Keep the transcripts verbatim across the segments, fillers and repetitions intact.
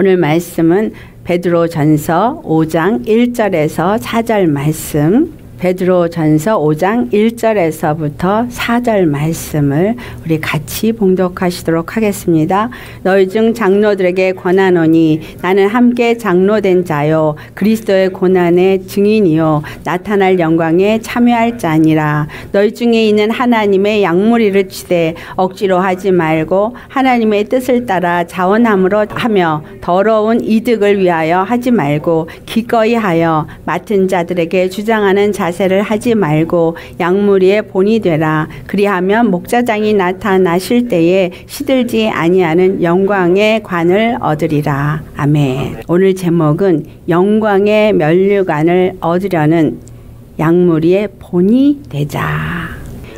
오늘 말씀은 베드로 전서 오 장 일 절에서 사 절 말씀, 베드로 전서 오 장 일 절에서부터 사 절 말씀을 우리 같이 봉독하시도록 하겠습니다. 너희 중 장로들에게 권하노니 나는 함께 장로된 자요 그리스도의 고난의 증인이요 나타날 영광에 참여할 자니라. 너희 중에 있는 하나님의 양무리를 치되 억지로 하지 말고 하나님의 뜻을 따라 자원함으로 하며 더러운 이득을 위하여 하지 말고 기꺼이 하여 맡은 자들에게 주장하는 자 자세를 하지 말고 양무리의 본이 되라. 그리하면 목자장이 나타나실 때에 시들지 아니하는 영광의 관을 얻으리라. 아멘. 오늘 제목은 영광의 면류관을 얻으려는 양무리의 본이 되자.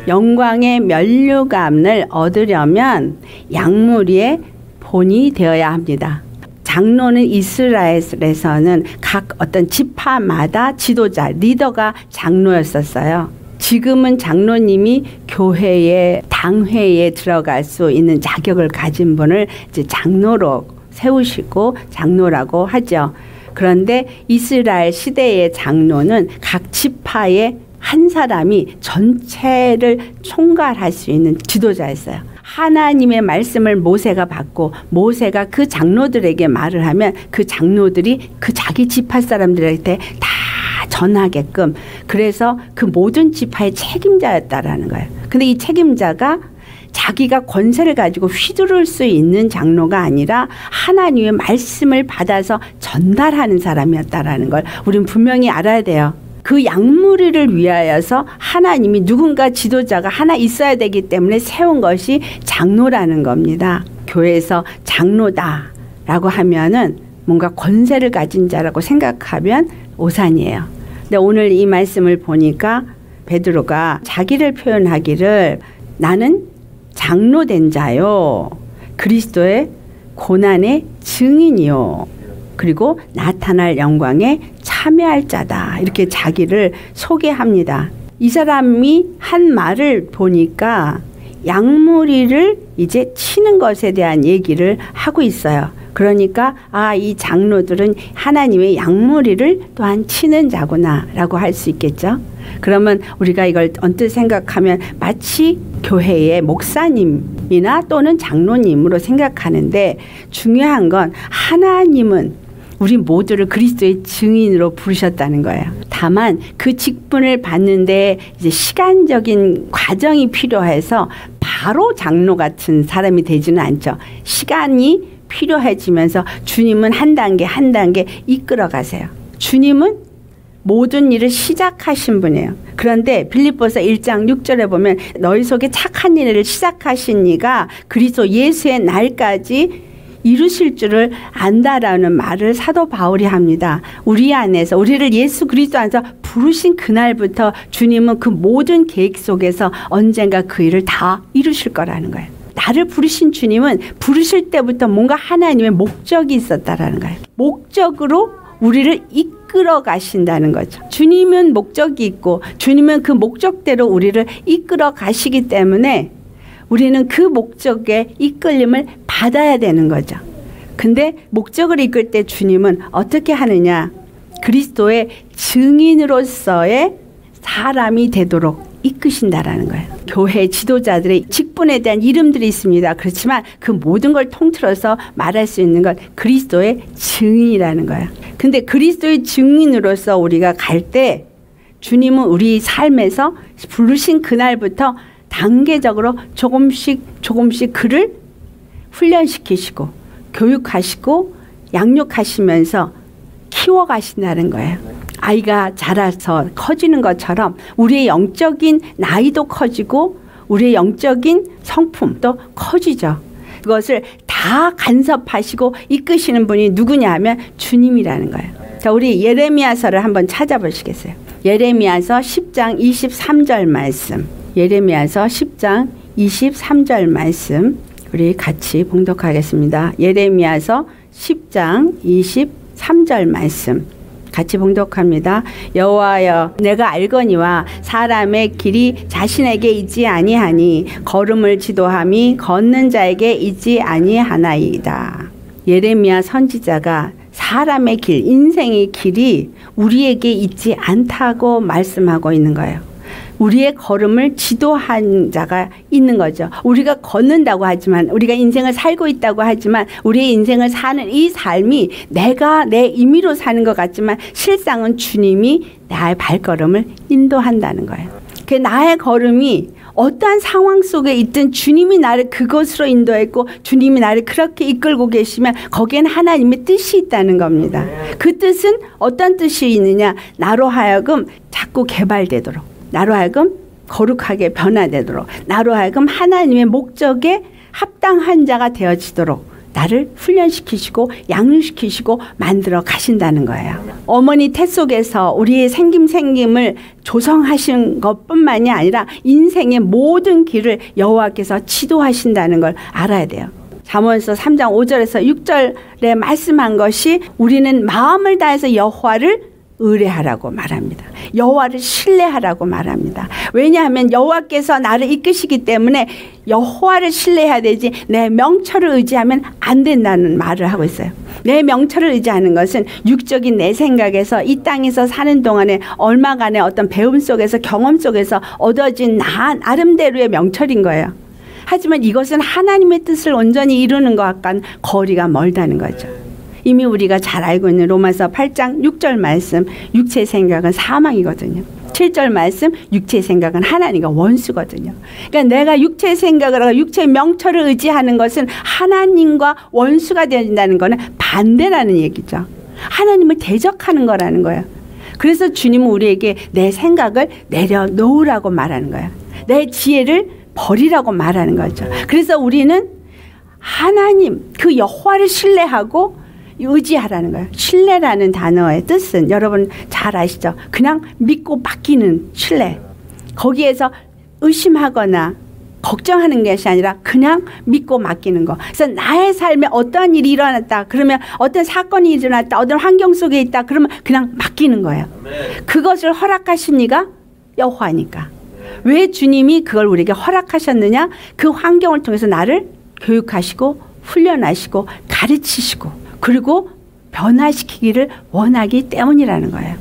영광의 면류관을 얻으려면 양무리의 본이 되어야 합니다. 장로는 이스라엘에서는 각 어떤 지파마다 지도자, 리더가 장로였었어요. 지금은 장로님이 교회의 당회에 들어갈 수 있는 자격을 가진 분을 이제 장로로 세우시고 장로라고 하죠. 그런데 이스라엘 시대의 장로는 각 지파의 한 사람이 전체를 총괄할 수 있는 지도자였어요. 하나님의 말씀을 모세가 받고 모세가 그 장로들에게 말을 하면 그 장로들이 그 자기 지파 사람들한테 다 전하게끔, 그래서 그 모든 지파의 책임자였다라는 거예요. 근데 이 책임자가 자기가 권세를 가지고 휘두를 수 있는 장로가 아니라 하나님의 말씀을 받아서 전달하는 사람이었다라는 걸 우린 분명히 알아야 돼요. 그 양무리를 위하여서 하나님이 누군가 지도자가 하나 있어야 되기 때문에 세운 것이 장로라는 겁니다. 교회에서 장로다라고 하면은 뭔가 권세를 가진 자라고 생각하면 오산이에요. 근데 오늘 이 말씀을 보니까 베드로가 자기를 표현하기를 나는 장로된 자요, 그리스도의 고난의 증인이요, 그리고 나타날 영광의 참여할 자다, 이렇게 자기를 소개합니다. 이 사람이 한 말을 보니까 양무리를 이제 치는 것에 대한 얘기를 하고 있어요. 그러니까 아, 이 장로들은 하나님의 양무리를 또한 치는 자구나 라고 할 수 있겠죠. 그러면 우리가 이걸 언뜻 생각하면 마치 교회의 목사님이나 또는 장로님으로 생각하는데, 중요한 건 하나님은 우리 모두를 그리스도의 증인으로 부르셨다는 거예요. 다만 그 직분을 받는데 이제 시간적인 과정이 필요해서 바로 장로 같은 사람이 되지는 않죠. 시간이 필요해지면서 주님은 한 단계 한 단계 이끌어 가세요. 주님은 모든 일을 시작하신 분이에요. 그런데 빌립보서 일 장 육 절에 보면 너희 속에 착한 일을 시작하신 이가 그리스도 예수의 날까지 이루실 줄을 안다라는 말을 사도 바울이 합니다. 우리 안에서, 우리를 예수 그리스도 안에서 부르신 그날부터 주님은 그 모든 계획 속에서 언젠가 그 일을 다 이루실 거라는 거예요. 나를 부르신 주님은 부르실 때부터 뭔가 하나님의 목적이 있었다라는 거예요. 목적으로 우리를 이끌어 가신다는 거죠. 주님은 목적이 있고 주님은 그 목적대로 우리를 이끌어 가시기 때문에 우리는 그 목적에 이끌림을 받아야 되는 거죠. 근데 목적을 이끌 때 주님은 어떻게 하느냐? 그리스도의 증인으로서의 사람이 되도록 이끄신다라는 거예요. 교회 지도자들의 직분에 대한 이름들이 있습니다. 그렇지만 그 모든 걸 통틀어서 말할 수 있는 건 그리스도의 증인이라는 거예요. 근데 그리스도의 증인으로서 우리가 갈 때 주님은 우리 삶에서 부르신 그날부터 단계적으로 조금씩 조금씩 그를 훈련시키시고 교육하시고 양육하시면서 키워가신다는 거예요. 아이가 자라서 커지는 것처럼 우리의 영적인 나이도 커지고 우리의 영적인 성품도 커지죠. 그것을 다 간섭하시고 이끄시는 분이 누구냐 하면 주님이라는 거예요. 자, 우리 예레미야서를 한번 찾아보시겠어요? 예레미야서 십 장 이십삼 절 말씀, 예레미야서 십 장 이십삼 절 말씀 우리 같이 봉독하겠습니다. 예레미야서 십 장 이십삼 절 말씀 같이 봉독합니다. 여호와여, 내가 알거니와 사람의 길이 자신에게 있지 아니하니 걸음을 지도함이 걷는 자에게 있지 아니하나이다. 예레미야 선지자가 사람의 길, 인생의 길이 우리에게 있지 않다고 말씀하고 있는 거예요. 우리의 걸음을 지도한 자가 있는 거죠. 우리가 걷는다고 하지만, 우리가 인생을 살고 있다고 하지만, 우리의 인생을 사는 이 삶이 내가 내 임의로 사는 것 같지만 실상은 주님이 나의 발걸음을 인도한다는 거예요. 그 나의 걸음이 어떠한 상황 속에 있든 주님이 나를 그것으로 인도했고 주님이 나를 그렇게 이끌고 계시면 거기엔 하나님의 뜻이 있다는 겁니다. 그 뜻은 어떤 뜻이 있느냐, 나로 하여금 자꾸 개발되도록, 나로 하여금 거룩하게 변화되도록, 나로 하여금 하나님의 목적에 합당한 자가 되어지도록 나를 훈련시키시고 양육시키시고 만들어 가신다는 거예요. 어머니 태 속에서 우리의 생김생김을 조성하신 것뿐만이 아니라 인생의 모든 길을 여호와께서 지도하신다는 걸 알아야 돼요. 잠언서 삼 장 오 절에서 육 절에 말씀한 것이 우리는 마음을 다해서 여호와를 의뢰하라고 말합니다. 여호와를 신뢰하라고 말합니다. 왜냐하면 여호와께서 나를 이끄시기 때문에 여호와를 신뢰해야 되지 내 명철을 의지하면 안 된다는 말을 하고 있어요. 내 명철을 의지하는 것은 육적인 내 생각에서 이 땅에서 사는 동안에 얼마간의 어떤 배움 속에서 경험 속에서 얻어진 나 나름대로의 명철인 거예요. 하지만 이것은 하나님의 뜻을 온전히 이루는 것과는 거리가 멀다는 거죠. 이미 우리가 잘 알고 있는 로마서 팔 장 육 절 말씀, 육체의 생각은 사망이거든요. 칠 절 말씀, 육체의 생각은 하나님과 원수거든요. 그러니까 내가 육체의 생각을 하고 육체의 명철을 의지하는 것은 하나님과 원수가 된다는 것은 반대라는 얘기죠. 하나님을 대적하는 거라는 거예요. 그래서 주님은 우리에게 내 생각을 내려놓으라고 말하는 거예요. 내 지혜를 버리라고 말하는 거죠. 그래서 우리는 하나님, 그 여호와를 신뢰하고 의지하라는 거예요. 신뢰라는 단어의 뜻은 여러분 잘 아시죠? 그냥 믿고 맡기는 신뢰. 거기에서 의심하거나 걱정하는 것이 아니라 그냥 믿고 맡기는 거. 그래서 나의 삶에 어떠한 일이 일어났다, 그러면 어떤 사건이 일어났다, 어떤 환경 속에 있다, 그러면 그냥 맡기는 거예요. 그것을 허락하십니까? 여호와니까. 왜 주님이 그걸 우리에게 허락하셨느냐? 그 환경을 통해서 나를 교육하시고 훈련하시고 가르치시고 그리고 변화시키기를 원하기 때문이라는 거예요.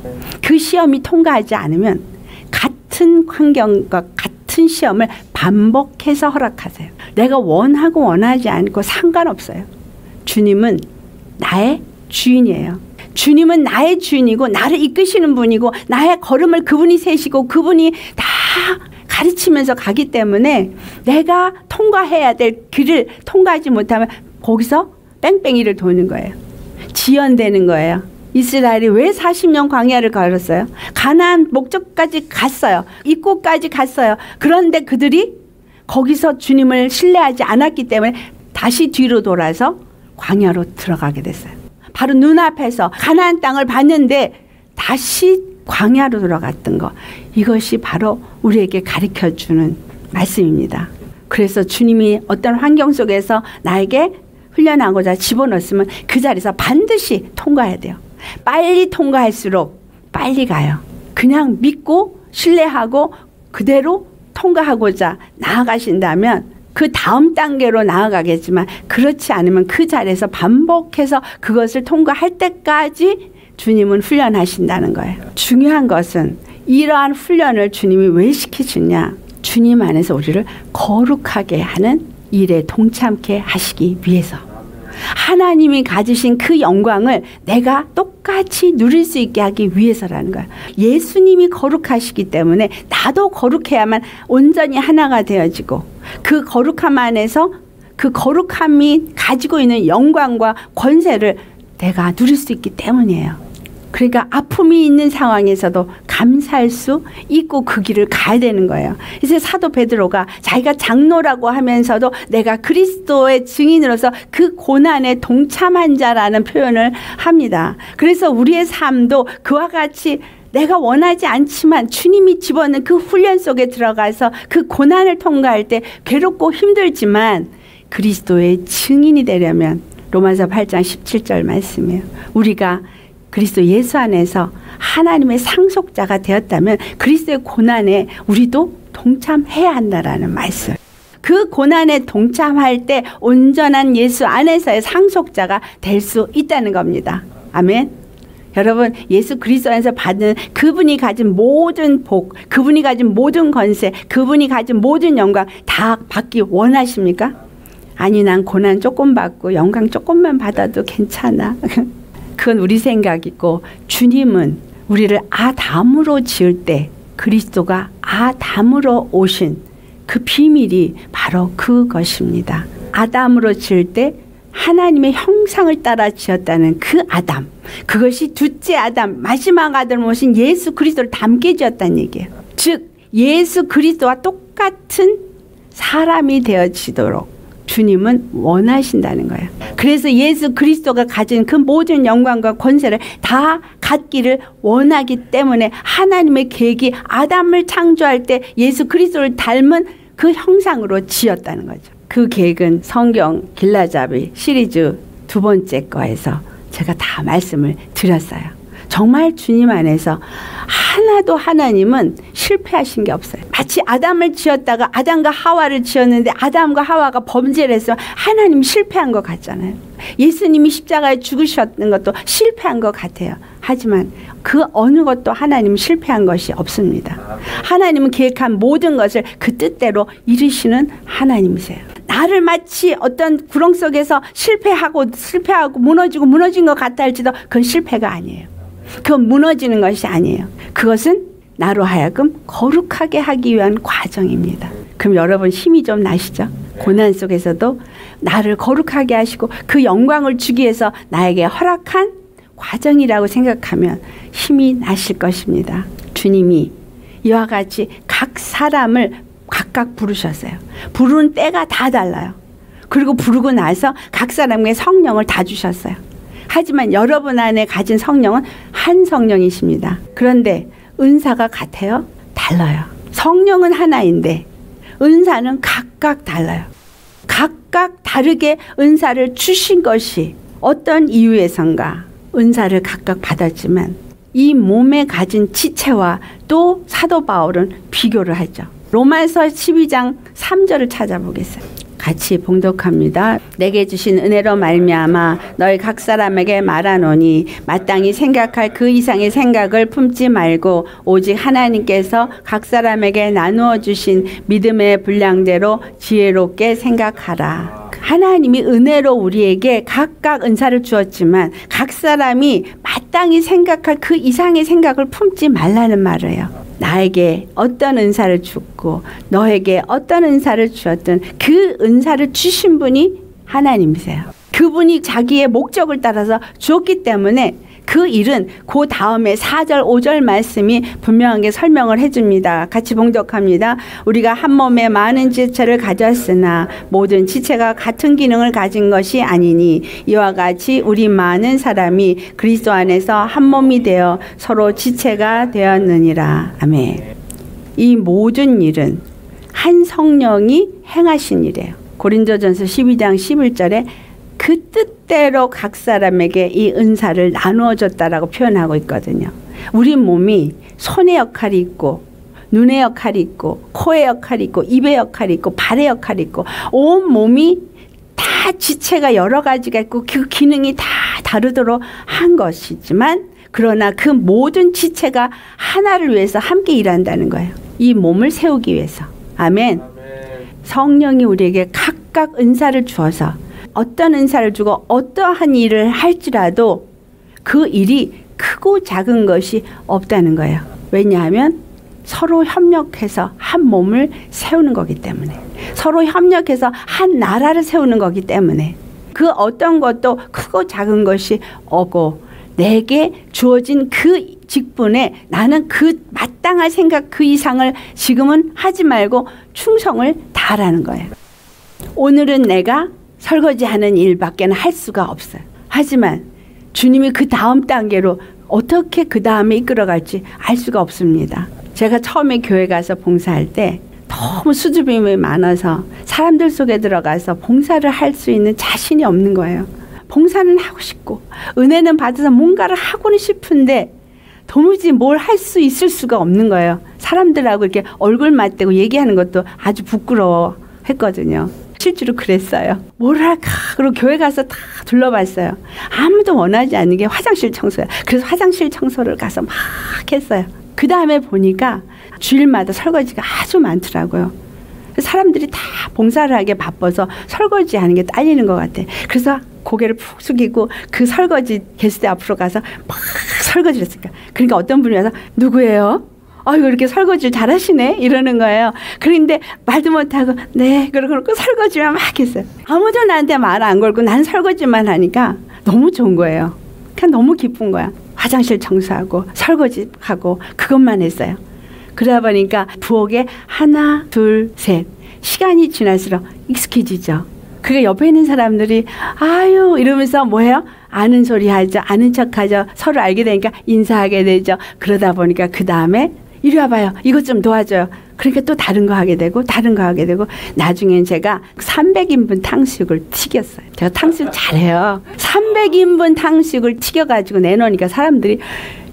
그 시험이 통과하지 않으면 같은 환경과 같은 시험을 반복해서 허락하세요. 내가 원하고 원하지 않고 상관없어요. 주님은 나의 주인이에요. 주님은 나의 주인이고 나를 이끄시는 분이고 나의 걸음을 그분이 세시고 그분이 다 가르치면서 가기 때문에 내가 통과해야 될 길을 통과하지 못하면 거기서 뺑뺑이를 도는 거예요. 지연되는 거예요. 이스라엘이 왜 사십 년 광야를 걸었어요? 가나안 목적까지 갔어요. 입구까지 갔어요. 그런데 그들이 거기서 주님을 신뢰하지 않았기 때문에 다시 뒤로 돌아서 광야로 들어가게 됐어요. 바로 눈앞에서 가나안 땅을 봤는데 다시 광야로 돌아갔던 거. 이것이 바로 우리에게 가르쳐주는 말씀입니다. 그래서 주님이 어떤 환경 속에서 나에게 훈련하고자 집어넣었으면 그 자리에서 반드시 통과해야 돼요. 빨리 통과할수록 빨리 가요. 그냥 믿고 신뢰하고 그대로 통과하고자 나아가신다면 그 다음 단계로 나아가겠지만 그렇지 않으면 그 자리에서 반복해서 그것을 통과할 때까지 주님은 훈련하신다는 거예요. 중요한 것은 이러한 훈련을 주님이 왜 시키시냐. 주님 안에서 우리를 거룩하게 하는 일에 동참케 하시기 위해서 하나님이 가지신 그 영광을 내가 똑같이 누릴 수 있게 하기 위해서라는 거야. 예수님이 거룩하시기 때문에 나도 거룩해야만 온전히 하나가 되어지고 그 거룩함 안에서 그 거룩함이 가지고 있는 영광과 권세를 내가 누릴 수 있기 때문이에요. 그러니까 아픔이 있는 상황에서도 감사할 수 있고 그 길을 가야 되는 거예요. 이제 사도 베드로가 자기가 장로라고 하면서도 내가 그리스도의 증인으로서 그 고난에 동참한 자라는 표현을 합니다. 그래서 우리의 삶도 그와 같이 내가 원하지 않지만 주님이 집어넣는 그 훈련 속에 들어가서 그 고난을 통과할 때 괴롭고 힘들지만 그리스도의 증인이 되려면 로마서 팔 장 십칠 절 말씀이에요. 우리가 그리스도 예수 안에서 하나님의 상속자가 되었다면 그리스도의 고난에 우리도 동참해야 한다라는 말씀. 그 고난에 동참할 때 온전한 예수 안에서의 상속자가 될 수 있다는 겁니다. 아멘. 여러분, 예수 그리스도 안에서 받는 그분이 가진 모든 복, 그분이 가진 모든 권세, 그분이 가진 모든 영광 다 받기 원하십니까? 아니, 난 고난 조금 받고 영광 조금만 받아도 괜찮아. 그건 우리 생각이고, 주님은 우리를 아담으로 지을 때 그리스도가 아담으로 오신 그 비밀이 바로 그것입니다. 아담으로 지을 때 하나님의 형상을 따라 지었다는 그 아담, 그것이 둘째 아담, 마지막 아담 오신 예수 그리스도를 담게 지었다는 얘기예요. 즉 예수 그리스도와 똑같은 사람이 되어지도록 주님은 원하신다는 거예요. 그래서 예수 그리스도가 가진 그 모든 영광과 권세를 다 갖기를 원하기 때문에 하나님의 계획이 아담을 창조할 때 예수 그리스도를 닮은 그 형상으로 지었다는 거죠. 그 계획은 성경 길라잡이 시리즈 두 번째 거에서 제가 다 말씀을 드렸어요. 정말 주님 안에서 하나도 하나님은 실패하신 게 없어요. 마치 아담을 지었다가 아담과 하와를 지었는데 아담과 하와가 범죄를 했으면 하나님이 실패한 것 같잖아요. 예수님이 십자가에 죽으셨는 것도 실패한 것 같아요. 하지만 그 어느 것도 하나님은 실패한 것이 없습니다. 하나님은 계획한 모든 것을 그 뜻대로 이루시는 하나님이세요. 나를 마치 어떤 구렁 속에서 실패하고 실패하고 무너지고 무너진 것 같다 할지도 그건 실패가 아니에요. 그건 무너지는 것이 아니에요. 그것은 나로 하여금 거룩하게 하기 위한 과정입니다. 그럼 여러분 힘이 좀 나시죠? 고난 속에서도 나를 거룩하게 하시고 그 영광을 주기 위해서 나에게 허락한 과정이라고 생각하면 힘이 나실 것입니다. 주님이 이와 같이 각 사람을 각각 부르셨어요. 부르는 때가 다 달라요. 그리고 부르고 나서 각 사람에게 성령을 다 주셨어요. 하지만 여러분 안에 가진 성령은 한 성령이십니다. 그런데 은사가 같아요? 달라요. 성령은 하나인데 은사는 각각 달라요. 각각 다르게 은사를 주신 것이 어떤 이유에선가 은사를 각각 받았지만 이 몸에 가진 지체와 또 사도 바울은 비교를 하죠. 로마서 십이 장 삼 절을 찾아보겠어요. 같이 봉독합니다. 내게 주신 은혜로 말미암아 너희 각 사람에게 말하노니 마땅히 생각할 그 이상의 생각을 품지 말고 오직 하나님께서 각 사람에게 나누어 주신 믿음의 분량대로 지혜롭게 생각하라. 하나님이 은혜로 우리에게 각각 은사를 주었지만 각 사람이 마땅히 생각할 그 이상의 생각을 품지 말라는 말이에요. 나에게 어떤 은사를 주고 너에게 어떤 은사를 주었든 그 은사를 주신 분이 하나님이세요. 그분이 자기의 목적을 따라서 주었기 때문에 그 일은 그 다음에 사 절 오 절 말씀이 분명하게 설명을 해줍니다. 같이 봉독합니다. 우리가 한 몸에 많은 지체를 가졌으나 모든 지체가 같은 기능을 가진 것이 아니니 이와 같이 우리 많은 사람이 그리스도 안에서 한 몸이 되어 서로 지체가 되었느니라. 아멘. 이 모든 일은 한 성령이 행하신 일이에요. 고린도전서 십이 장 십일 절에 그 뜻대로 각 사람에게 이 은사를 나누어줬다라고 표현하고 있거든요. 우리 몸이 손의 역할이 있고 눈의 역할이 있고 코의 역할이 있고 입의 역할이 있고 발의 역할이 있고 온 몸이 다 지체가 여러 가지가 있고 그 기능이 다 다르도록 한 것이지만 그러나 그 모든 지체가 하나를 위해서 함께 일한다는 거예요. 이 몸을 세우기 위해서. 아멘. 성령이 우리에게 각각 은사를 주어서 어떤 은사를 주고 어떠한 일을 할지라도 그 일이 크고 작은 것이 없다는 거예요. 왜냐하면 서로 협력해서 한 몸을 세우는 거기 때문에, 서로 협력해서 한 나라를 세우는 거기 때문에 그 어떤 것도 크고 작은 것이 없고 내게 주어진 그 직분에 나는 그 마땅한 생각 그 이상을 지금은 하지 말고 충성을 다하라는 거예요. 오늘은 내가 설거지하는 일밖에 할 수가 없어요. 하지만 주님이 그 다음 단계로 어떻게 그 다음에 이끌어갈지 알 수가 없습니다. 제가 처음에 교회 가서 봉사할 때 너무 수줍음이 많아서 사람들 속에 들어가서 봉사를 할 수 있는 자신이 없는 거예요. 봉사는 하고 싶고 은혜는 받아서 뭔가를 하고는 싶은데 도무지 뭘 할 수 있을 수가 없는 거예요. 사람들하고 이렇게 얼굴 맞대고 얘기하는 것도 아주 부끄러워 했거든요. 실제로 그랬어요. 뭘 할까? 그리고 교회 가서 다 둘러봤어요. 아무도 원하지 않는 게 화장실 청소야. 그래서 화장실 청소를 가서 막 했어요. 그 다음에 보니까 주일마다 설거지가 아주 많더라고요. 사람들이 다 봉사를 하게 바빠서 설거지하는 게 딸리는 것 같아. 그래서 고개를 푹 숙이고 그 설거지 개수대 앞으로 가서 막 설거지를 했으니까. 그러니까 어떤 분이 와서 누구예요? 아이고 이렇게 설거지를 잘하시네 이러는 거예요. 그런데 말도 못하고 네 그러고 설거지만 막 했어요. 아무도 나한테 말 안 걸고 난 설거지만 하니까 너무 좋은 거예요. 그냥 너무 기쁜 거야. 화장실 청소하고 설거지하고 그것만 했어요. 그러다 보니까 부엌에 하나 둘 셋 시간이 지날수록 익숙해지죠. 그게 옆에 있는 사람들이 아유 이러면서 뭐예요? 아는 소리 하죠. 아는 척하죠. 서로 알게 되니까 인사하게 되죠. 그러다 보니까 그 다음에 이리 와봐요. 이것 좀 도와줘요. 그러니까 또 다른 거 하게 되고 다른 거 하게 되고 나중엔 제가 삼백 인분 탕수육을 튀겼어요. 제가 탕수육 잘해요. 삼백 인분 탕수육을 튀겨가지고 내놓으니까 사람들이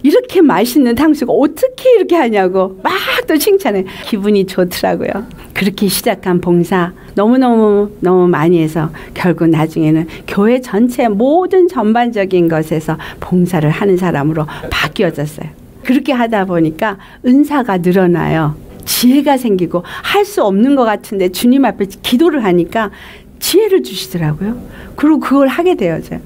이렇게 맛있는 탕수육 어떻게 이렇게 하냐고 막 또 칭찬해. 기분이 좋더라고요. 그렇게 시작한 봉사 너무너무 너무 많이 해서 결국 나중에는 교회 전체 모든 전반적인 것에서 봉사를 하는 사람으로 바뀌어졌어요. 그렇게 하다 보니까 은사가 늘어나요. 지혜가 생기고 할 수 없는 것 같은데 주님 앞에 기도를 하니까 지혜를 주시더라고요. 그리고 그걸 하게 되어져요.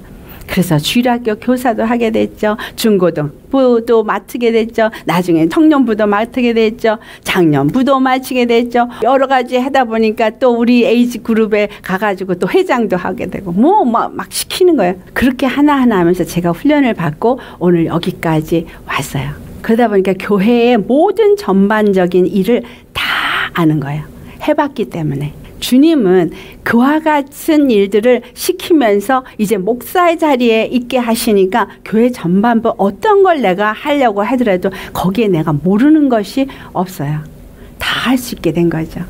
그래서 주일학교 교사도 하게 됐죠. 중고등부도 맡게 됐죠. 나중에 청년부도 맡게 됐죠. 장년부도 맡게 됐죠. 여러 가지 하다 보니까 또 우리 에이지 그룹에 가가지고 또 회장도 하게 되고 뭐 막 시키는 거예요. 그렇게 하나하나 하면서 제가 훈련을 받고 오늘 여기까지 왔어요. 그러다 보니까 교회의 모든 전반적인 일을 다 아는 거예요. 해봤기 때문에. 주님은 그와 같은 일들을 시키면서 이제 목사의 자리에 있게 하시니까 교회 전반부 어떤 걸 내가 하려고 하더라도 거기에 내가 모르는 것이 없어요. 다 할 수 있게 된 거죠.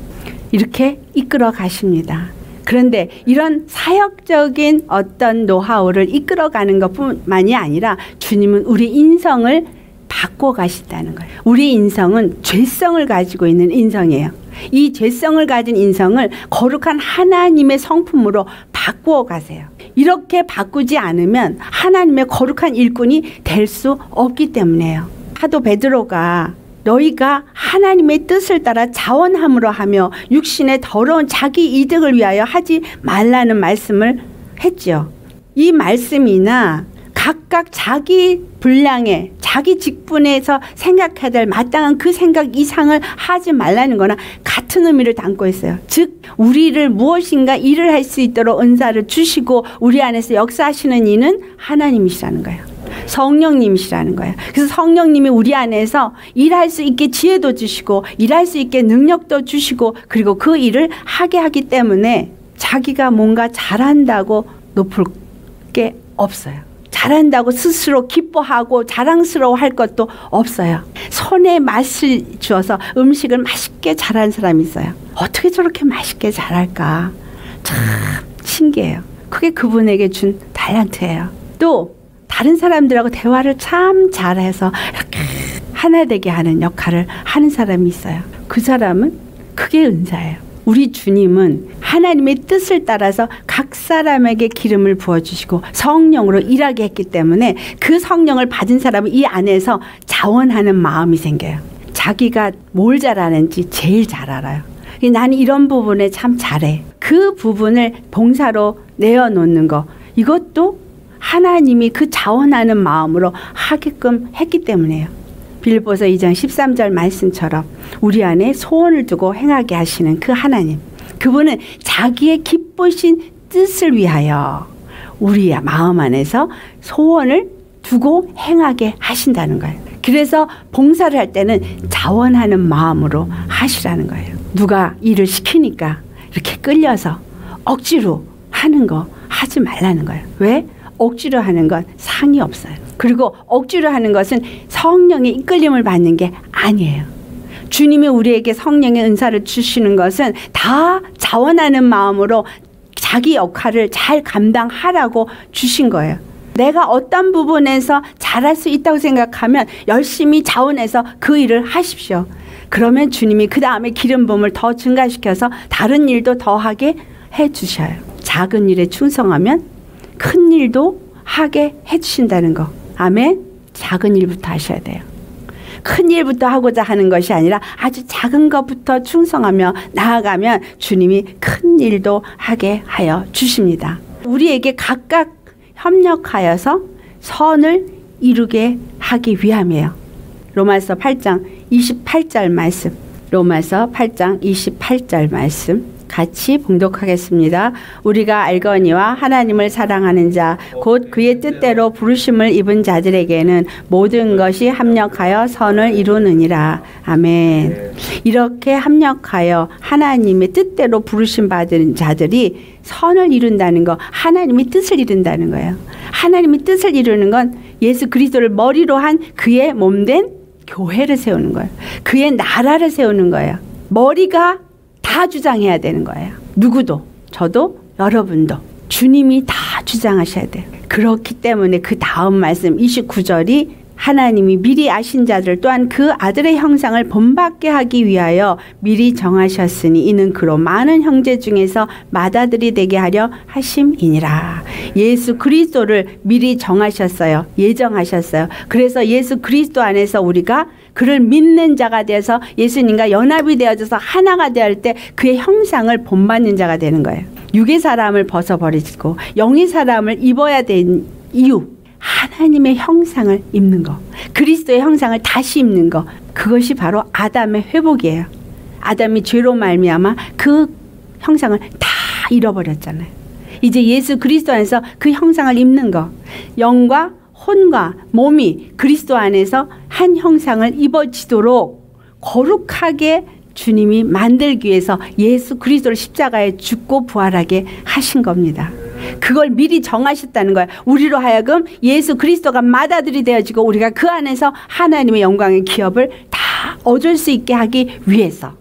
이렇게 이끌어 가십니다. 그런데 이런 사역적인 어떤 노하우를 이끌어 가는 것뿐만이 아니라 주님은 우리 인성을 바꿔 가신다는 거예요. 우리 인성은 죄성을 가지고 있는 인성이에요. 이 죄성을 가진 인성을 거룩한 하나님의 성품으로 바꾸어 가세요. 이렇게 바꾸지 않으면 하나님의 거룩한 일꾼이 될 수 없기 때문에요. 사도 베드로가 너희가 하나님의 뜻을 따라 자원함으로 하며 육신의 더러운 자기 이득을 위하여 하지 말라는 말씀을 했죠. 이 말씀이나 각각 자기 분량에 자기 직분에서 생각해야 될 마땅한 그 생각 이상을 하지 말라는 거나 같은 의미를 담고 있어요. 즉 우리를 무엇인가 일을 할 수 있도록 은사를 주시고 우리 안에서 역사하시는 이는 하나님이시라는 거예요. 성령님이시라는 거예요. 그래서 성령님이 우리 안에서 일할 수 있게 지혜도 주시고 일할 수 있게 능력도 주시고 그리고 그 일을 하게 하기 때문에 자기가 뭔가 잘한다고 높을 게 없어요. 잘한다고 스스로 기뻐하고 자랑스러워할 것도 없어요. 손에 맛을 주어서 음식을 맛있게 잘한 사람이 있어요. 어떻게 저렇게 맛있게 잘할까? 참 신기해요. 그게 그분에게 준 달란트예요. 또 다른 사람들하고 대화를 참 잘해서 이렇게 하나 되게 하는 역할을 하는 사람이 있어요. 그 사람은 그게 은사예요. 우리 주님은 하나님의 뜻을 따라서 각 사람에게 기름을 부어주시고 성령으로 일하게 했기 때문에 그 성령을 받은 사람은 이 안에서 자원하는 마음이 생겨요. 자기가 뭘 잘하는지 제일 잘 알아요. 나는 이런 부분에 참 잘해. 그 부분을 봉사로 내어놓는 거 이것도 하나님이 그 자원하는 마음으로 하게끔 했기 때문에요. 빌립보서 이 장 십삼 절 말씀처럼 우리 안에 소원을 두고 행하게 하시는 그 하나님 그분은 자기의 기쁘신 뜻을 위하여 우리 마음 안에서 소원을 두고 행하게 하신다는 거예요. 그래서 봉사를 할 때는 자원하는 마음으로 하시라는 거예요. 누가 일을 시키니까 이렇게 끌려서 억지로 하는 거 하지 말라는 거예요. 왜? 억지로 하는 건 상이 없어요. 그리고 억지로 하는 것은 성령의 이끌림을 받는 게 아니에요. 주님이 우리에게 성령의 은사를 주시는 것은 다 자원하는 마음으로 자기 역할을 잘 감당하라고 주신 거예요. 내가 어떤 부분에서 잘할 수 있다고 생각하면 열심히 자원해서 그 일을 하십시오. 그러면 주님이 그 다음에 기름부음을 더 증가시켜서 다른 일도 더 하게 해주셔요. 작은 일에 충성하면 큰 일도 하게 해주신다는 거. 아멘. 작은 일부터 하셔야 돼요. 큰 일부터 하고자 하는 것이 아니라 아주 작은 것부터 충성하며 나아가면 주님이 큰 일도 하게 하여 주십니다. 우리에게 각각 협력하여서 선을 이루게 하기 위함이에요. 로마서 팔 장 이십팔 절 말씀, 로마서 팔 장 이십팔 절 말씀 같이 봉독하겠습니다. 우리가 알거니와 하나님을 사랑하는 자 곧 그의 뜻대로 부르심을 입은 자들에게는 모든 것이 합력하여 선을 이루느니라. 아멘. 이렇게 합력하여 하나님의 뜻대로 부르심 받은 자들이 선을 이룬다는 거, 하나님의 뜻을 이룬다는 거예요. 하나님의 뜻을 이루는 건 예수 그리스도를 머리로 한 그의 몸된 교회를 세우는 거예요. 그의 나라를 세우는 거예요. 머리가 다 주장해야 되는 거예요. 누구도, 저도, 여러분도 주님이 다 주장하셔야 돼요. 그렇기 때문에 그 다음 말씀 이십구 절이 하나님이 미리 아신 자들 또한 그 아들의 형상을 본받게 하기 위하여 미리 정하셨으니 이는 그로 많은 형제 중에서 맏아들이 되게 하려 하심이니라. 예수 그리스도를 미리 정하셨어요. 예정하셨어요. 그래서 예수 그리스도 안에서 우리가 그를 믿는 자가 되어서 예수님과 연합이 되어져서 하나가 되어 할 때 그의 형상을 본받는 자가 되는 거예요. 육의 사람을 벗어버리고 영의 사람을 입어야 된 이유, 하나님의 형상을 입는 거, 그리스도의 형상을 다시 입는 거, 그것이 바로 아담의 회복이에요. 아담이 죄로 말미암아 그 형상을 다 잃어버렸잖아요. 이제 예수 그리스도 안에서 그 형상을 입는 거, 영과 혼과 몸이 그리스도 안에서 한 형상을 입어지도록 거룩하게 주님이 만들기 위해서 예수 그리스도를 십자가에 죽고 부활하게 하신 겁니다. 그걸 미리 정하셨다는 거야. 우리로 하여금 예수 그리스도가 맏아들이 되어지고 우리가 그 안에서 하나님의 영광의 기업을 다 얻을 수 있게 하기 위해서.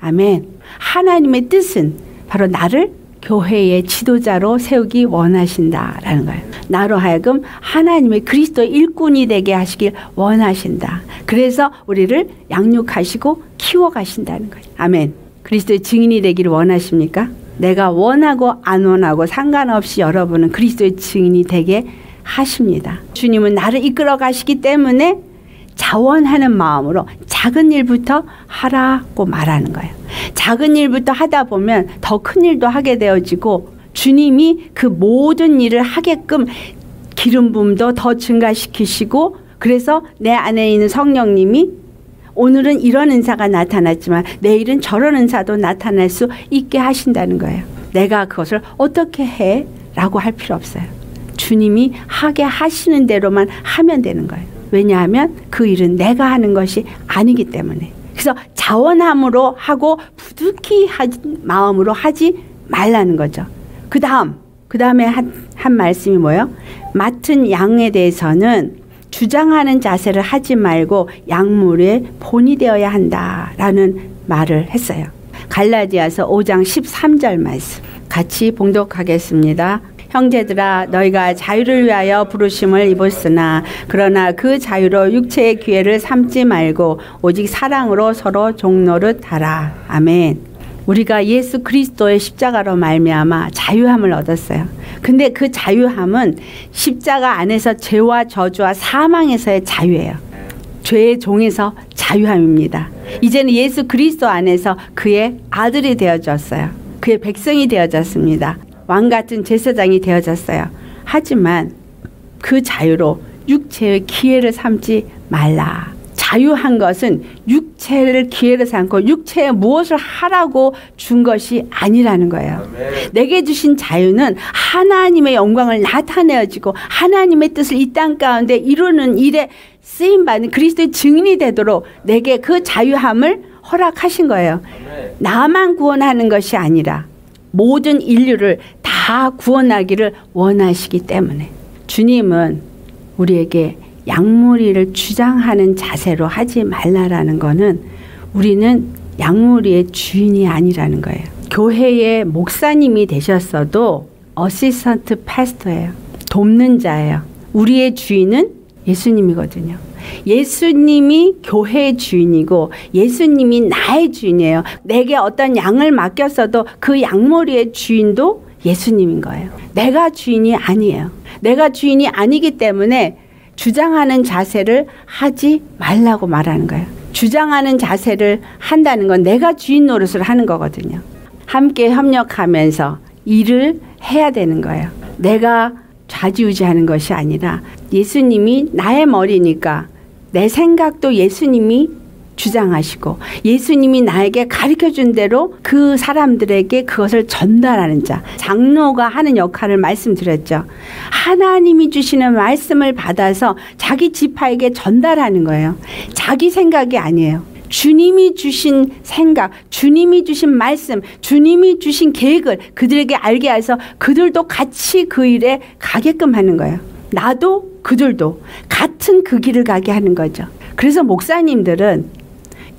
아멘. 하나님의 뜻은 바로 나를 교회의 지도자로 세우기 원하신다라는 거예요. 나로 하여금 하나님의 그리스도의 일꾼이 되게 하시길 원하신다. 그래서 우리를 양육하시고 키워가신다는 거예요. 아멘. 그리스도의 증인이 되기를 원하십니까? 내가 원하고 안 원하고 상관없이 여러분은 그리스도의 증인이 되게 하십니다. 주님은 나를 이끌어 가시기 때문에 자원하는 마음으로 작은 일부터 하라고 말하는 거예요. 작은 일부터 하다 보면 더 큰 일도 하게 되어지고 주님이 그 모든 일을 하게끔 기름 부음도 더 증가시키시고, 그래서 내 안에 있는 성령님이 오늘은 이런 은사가 나타났지만 내일은 저런 은사도 나타날 수 있게 하신다는 거예요. 내가 그것을 어떻게 해? 라고 할 필요 없어요. 주님이 하게 하시는 대로만 하면 되는 거예요. 왜냐하면 그 일은 내가 하는 것이 아니기 때문에. 그래서 자원함으로 하고 부득이 마음으로 하지 말라는 거죠. 그 다음, 그 다음에 한, 한 말씀이 뭐예요? 맡은 양에 대해서는 주장하는 자세를 하지 말고 양물의 본이 되어야 한다라는 말을 했어요. 갈라디아서 오 장 십삼 절 말씀 같이 봉독하겠습니다. 형제들아 너희가 자유를 위하여 부르심을 입었으나 그러나 그 자유로 육체의 기회를 삼지 말고 오직 사랑으로 서로 종노릇하라. 아멘. 우리가 예수 그리스도의 십자가로 말미암아 자유함을 얻었어요. 근데 그 자유함은 십자가 안에서 죄와 저주와 사망에서의 자유예요. 죄의 종에서 자유함입니다. 이제는 예수 그리스도 안에서 그의 아들이 되어졌어요. 그의 백성이 되어졌습니다. 왕같은 제사장이 되어졌어요. 하지만 그 자유로 육체의 기회를 삼지 말라. 자유한 것은 육체를 기회로 삼고 육체에 무엇을 하라고 준 것이 아니라는 거예요. 아멘. 내게 주신 자유는 하나님의 영광을 나타내어지고 하나님의 뜻을 이 땅 가운데 이루는 일에 쓰임받는 그리스도의 증인이 되도록 내게 그 자유함을 허락하신 거예요. 아멘. 나만 구원하는 것이 아니라 모든 인류를 다 구원하기를 원하시기 때문에 주님은 우리에게 양무리를 주장하는 자세로 하지 말라라는 거는 우리는 양무리의 주인이 아니라는 거예요. 교회의 목사님이 되셨어도 어시스턴트 패스터예요. 돕는 자예요. 우리의 주인은 예수님이거든요. 예수님이 교회의 주인이고 예수님이 나의 주인이에요. 내게 어떤 양을 맡겼어도 그 양머리의 주인도 예수님인 거예요. 내가 주인이 아니에요. 내가 주인이 아니기 때문에 주장하는 자세를 하지 말라고 말하는 거예요. 주장하는 자세를 한다는 건 내가 주인 노릇을 하는 거거든요. 함께 협력하면서 일을 해야 되는 거예요. 내가 좌지우지하는 것이 아니라 예수님이 나의 머리니까 내 생각도 예수님이 주장하시고 예수님이 나에게 가르쳐준 대로 그 사람들에게 그것을 전달하는 자, 장로가 하는 역할을 말씀드렸죠. 하나님이 주시는 말씀을 받아서 자기 지파에게 전달하는 거예요. 자기 생각이 아니에요. 주님이 주신 생각, 주님이 주신 말씀, 주님이 주신 계획을 그들에게 알게 해서 그들도 같이 그 일에 가게끔 하는 거예요. 나도 그들도 같은 그 길을 가게 하는 거죠. 그래서 목사님들은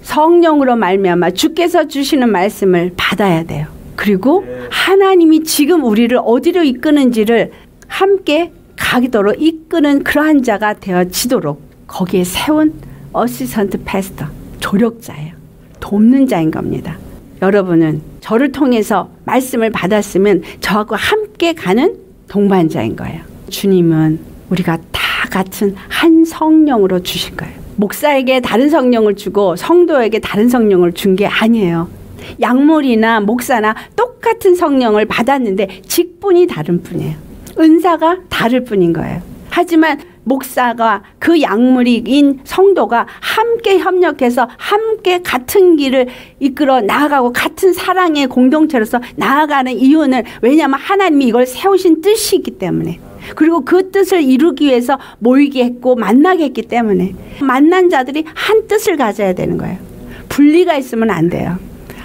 성령으로 말미암아 주께서 주시는 말씀을 받아야 돼요. 그리고 하나님이 지금 우리를 어디로 이끄는지를 함께 가기도록 이끄는 그러한 자가 되어지도록 거기에 세운 어시스턴트 패스터, 조력자예요. 돕는 자인 겁니다. 여러분은 저를 통해서 말씀을 받았으면 저하고 함께 가는 동반자인 거예요. 주님은 우리가 다 같은 한 성령으로 주신 거예요. 목사에게 다른 성령을 주고 성도에게 다른 성령을 준 게 아니에요. 양물이나 목사나 똑같은 성령을 받았는데 직분이 다른 뿐이에요. 은사가 다를 뿐인 거예요. 하지만 목사가 그 양무리인 성도가 함께 협력해서 함께 같은 길을 이끌어 나아가고 같은 사랑의 공동체로서 나아가는 이유는 왜냐하면 하나님이 이걸 세우신 뜻이기 때문에 그리고 그 뜻을 이루기 위해서 모이게 했고 만나게 했기 때문에 만난 자들이 한 뜻을 가져야 되는 거예요. 분리가 있으면 안 돼요.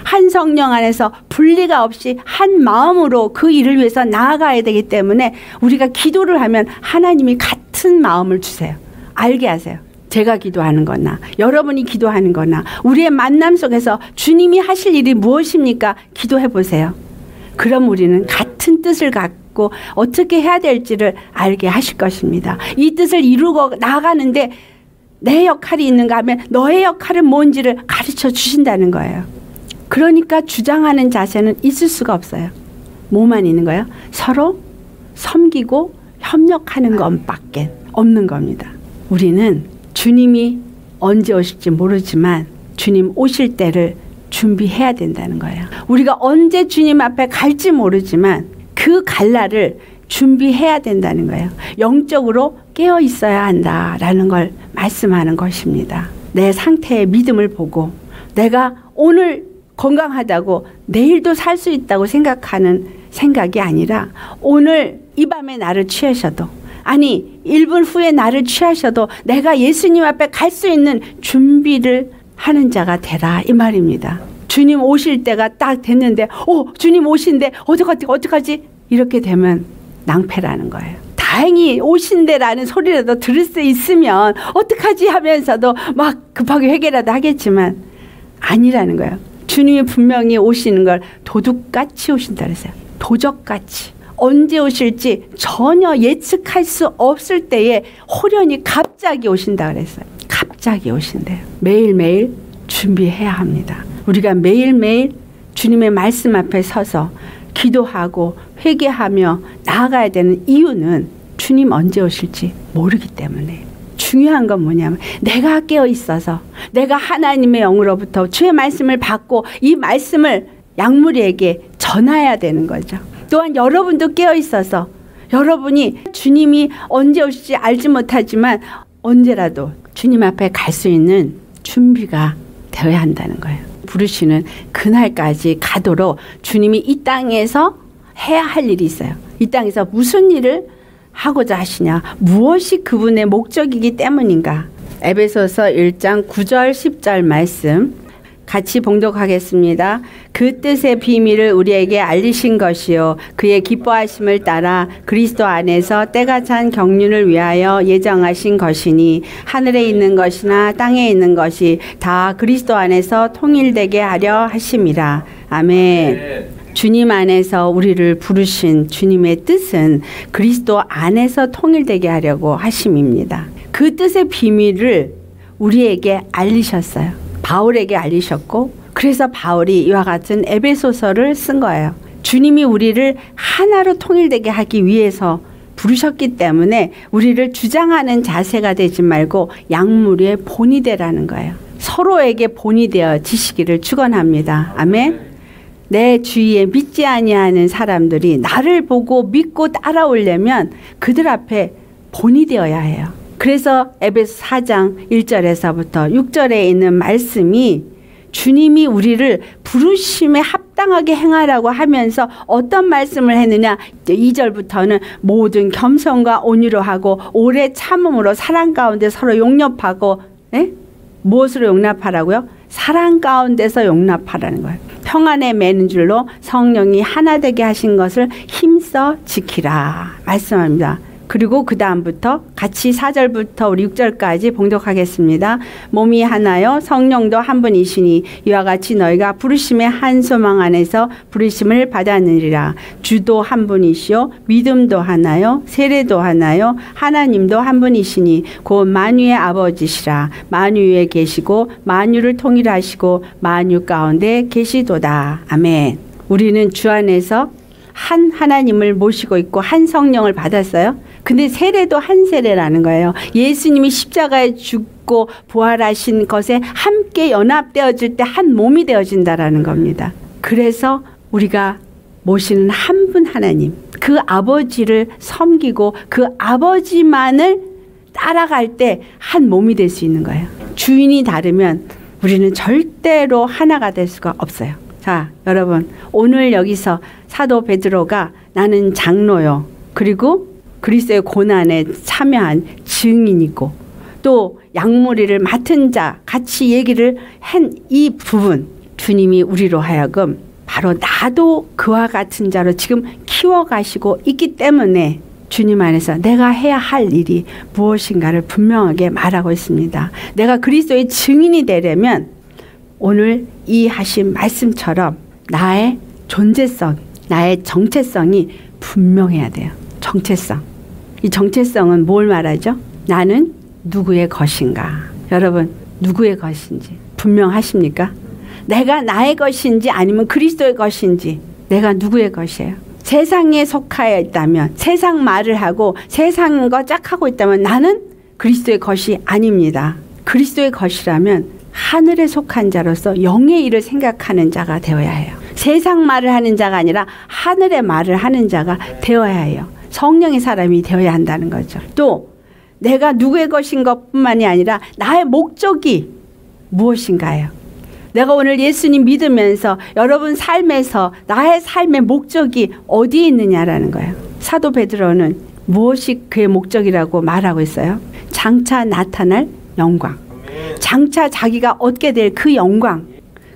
한 성령 안에서 분리가 없이 한 마음으로 그 일을 위해서 나아가야 되기 때문에 우리가 기도를 하면 하나님이 같은 마음을 주세요. 알게 하세요. 제가 기도하는 거나 여러분이 기도하는 거나 우리의 만남 속에서 주님이 하실 일이 무엇입니까? 기도해 보세요. 그럼 우리는 같은 뜻을 갖고 어떻게 해야 될지를 알게 하실 것입니다. 이 뜻을 이루고 나아가는데 내 역할이 있는가 하면 너의 역할은 뭔지를 가르쳐 주신다는 거예요. 그러니까 주장하는 자세는 있을 수가 없어요. 뭐만 있는 거예요? 서로 섬기고 협력하는 것밖에 없는 겁니다. 우리는 주님이 언제 오실지 모르지만 주님 오실 때를 준비해야 된다는 거예요. 우리가 언제 주님 앞에 갈지 모르지만 그 갈 날을 준비해야 된다는 거예요. 영적으로 깨어 있어야 한다라는 걸 말씀하는 것입니다. 내 상태의 믿음을 보고 내가 오늘 건강하다고 내일도 살 수 있다고 생각하는 생각이 아니라 오늘 이 밤에 나를 취하셔도 아니 일 분 후에 나를 취하셔도 내가 예수님 앞에 갈 수 있는 준비를 하는 자가 되라 이 말입니다. 주님 오실 때가 딱 됐는데 오 주님 오신데 어떡하지 어떡하지 이렇게 되면 낭패라는 거예요. 다행히 오신대라는 소리라도 들을 수 있으면 어떡하지 하면서도 막 급하게 회개라도 하겠지만 아니라는 거예요. 주님이 분명히 오시는 걸 도둑같이 오신다 그랬어요. 도적같이. 언제 오실지 전혀 예측할 수 없을 때에 호련히 갑자기 오신다 그랬어요. 갑자기 오신대요. 매일매일 준비해야 합니다. 우리가 매일매일 주님의 말씀 앞에 서서 기도하고 회개하며 나아가야 되는 이유는 주님 언제 오실지 모르기 때문에 중요한 건 뭐냐면 내가 깨어있어서 내가 하나님의 영으로부터 주의 말씀을 받고 이 말씀을 양무리에게 전해야 되는 거죠. 또한 여러분도 깨어있어서 여러분이 주님이 언제 오실지 알지 못하지만 언제라도 주님 앞에 갈 수 있는 준비가 되어야 한다는 거예요. 부르시는 그날까지 가도록 주님이 이 땅에서 해야 할 일이 있어요. 이 땅에서 무슨 일을 하고자 하시냐 무엇이 그분의 목적이기 때문인가. 에베소서 일 장 구 절 십 절 말씀 같이 봉독하겠습니다. 그 뜻의 비밀을 우리에게 알리신 것이요 그의 기뻐하심을 따라 그리스도 안에서 때가 찬 경륜을 위하여 예정하신 것이니 하늘에 있는 것이나 땅에 있는 것이 다 그리스도 안에서 통일되게 하려 하심이라. 아멘. 네. 주님 안에서 우리를 부르신 주님의 뜻은 그리스도 안에서 통일되게 하려고 하심입니다. 그 뜻의 비밀을 우리에게 알리셨어요. 바울에게 알리셨고, 그래서 바울이 이와 같은 에베소서를 쓴 거예요. 주님이 우리를 하나로 통일되게 하기 위해서 부르셨기 때문에 우리를 주장하는 자세가 되지 말고 양무리의 본이 되라는 거예요. 서로에게 본이 되어 지시기를 축원합니다. 아멘. 내 주위에 믿지 아니하는 사람들이 나를 보고 믿고 따라오려면 그들 앞에 본이 되어야 해요. 그래서 에베소 사 장 일 절에서부터 육 절에 있는 말씀이 주님이 우리를 부르심에 합당하게 행하라고 하면서 어떤 말씀을 했느냐, 이 절부터는 모든 겸손과 온유로 하고 오래 참음으로 사랑 가운데 서로 용납하고, 에? 무엇으로 용납하라고요? 사랑 가운데서 용납하라는 거예요. 평안에 매는 줄로 성령이 하나 되게 하신 것을 힘써 지키라 말씀합니다. 그리고 그 다음부터 같이 사 절부터 우리 육 절까지 봉독하겠습니다. 몸이 하나요 성령도 한 분이시니 이와 같이 너희가 부르심의 한 소망 안에서 부르심을 받았느니라. 주도 한 분이시요 믿음도 하나요 세례도 하나요 하나님도 한 분이시니 곧 만유의 아버지시라. 만유에 계시고 만유를 통일하시고 만유 가운데 계시도다. 아멘. 우리는 주 안에서 한 하나님을 모시고 있고 한 성령을 받았어요. 근데 세례도 한 세례라는 거예요. 예수님이 십자가에 죽고 부활하신 것에 함께 연합되어질 때 한 몸이 되어진다라는 겁니다. 그래서 우리가 모시는 한 분 하나님, 그 아버지를 섬기고 그 아버지만을 따라갈 때 한 몸이 될 수 있는 거예요. 주인이 다르면 우리는 절대로 하나가 될 수가 없어요. 자, 여러분, 오늘 여기서 사도 베드로가 나는 장로요, 그리고 그리스도의 고난에 참여한 증인이고 또 양무리를 맡은 자 같이 얘기를 한 이 부분, 주님이 우리로 하여금 바로 나도 그와 같은 자로 지금 키워가시고 있기 때문에 주님 안에서 내가 해야 할 일이 무엇인가를 분명하게 말하고 있습니다. 내가 그리스도의 증인이 되려면 오늘 이 하신 말씀처럼 나의 존재성, 나의 정체성이 분명해야 돼요. 정체성. 이 정체성은 뭘 말하죠? 나는 누구의 것인가. 여러분, 누구의 것인지 분명하십니까? 내가 나의 것인지 아니면 그리스도의 것인지, 내가 누구의 것이에요? 세상에 속하여 있다면, 세상 말을 하고 세상과 짝하고 있다면 나는 그리스도의 것이 아닙니다. 그리스도의 것이라면 하늘에 속한 자로서 영의 일을 생각하는 자가 되어야 해요. 세상 말을 하는 자가 아니라 하늘의 말을 하는 자가 되어야 해요. 성령의 사람이 되어야 한다는 거죠. 또 내가 누구의 것인 것뿐만이 아니라 나의 목적이 무엇인가요? 내가 오늘 예수님 믿으면서 여러분 삶에서 나의 삶의 목적이 어디에 있느냐라는 거예요. 사도 베드로는 무엇이 그의 목적이라고 말하고 있어요? 장차 나타날 영광. 장차 자기가 얻게 될 그 영광,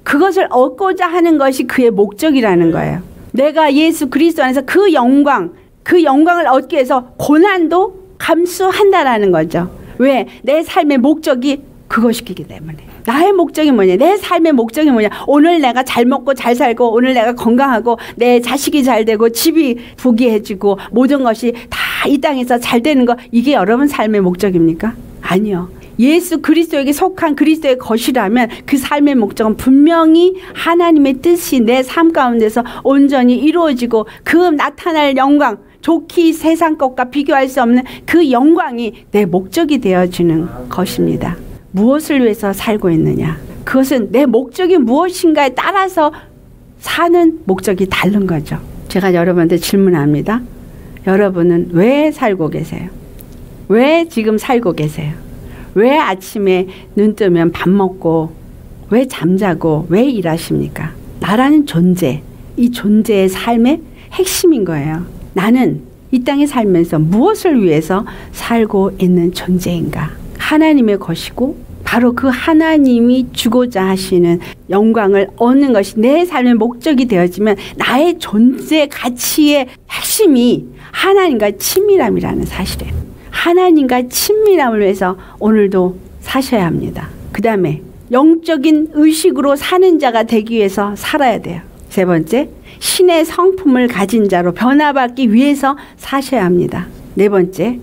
그것을 얻고자 하는 것이 그의 목적이라는 거예요. 내가 예수 그리스도 안에서 그 영광, 그 영광을 얻기 위해서 고난도 감수한다라는 거죠. 왜? 내 삶의 목적이 그것이기 때문에. 나의 목적이 뭐냐, 내 삶의 목적이 뭐냐. 오늘 내가 잘 먹고 잘 살고, 오늘 내가 건강하고 내 자식이 잘 되고 집이 부귀해지고 모든 것이 다 이 땅에서 잘 되는 거, 이게 여러분 삶의 목적입니까? 아니요. 예수 그리스도에게 속한 그리스도의 것이라면 그 삶의 목적은 분명히 하나님의 뜻이 내 삶 가운데서 온전히 이루어지고 그 나타날 영광, 좋기 세상 것과 비교할 수 없는 그 영광이 내 목적이 되어지는 것입니다. 무엇을 위해서 살고 있느냐, 그것은 내 목적이 무엇인가에 따라서 사는 목적이 다른 거죠. 제가 여러분한테 질문합니다. 여러분은 왜 살고 계세요? 왜 지금 살고 계세요? 왜 아침에 눈 뜨면 밥 먹고, 왜 잠자고, 왜 일하십니까? 나라는 존재, 이 존재의 삶의 핵심인 거예요. 나는 이 땅에 살면서 무엇을 위해서 살고 있는 존재인가? 하나님의 것이고 바로 그 하나님이 주고자 하시는 영광을 얻는 것이 내 삶의 목적이 되어지면 나의 존재 가치의 핵심이 하나님과 친밀함이라는 사실이에요. 하나님과 친밀함을 위해서 오늘도 사셔야 합니다. 그 다음에 영적인 의식으로 사는 자가 되기 위해서 살아야 돼요. 세 번째, 신의 성품을 가진 자로 변화받기 위해서 사셔야 합니다. 네 번째,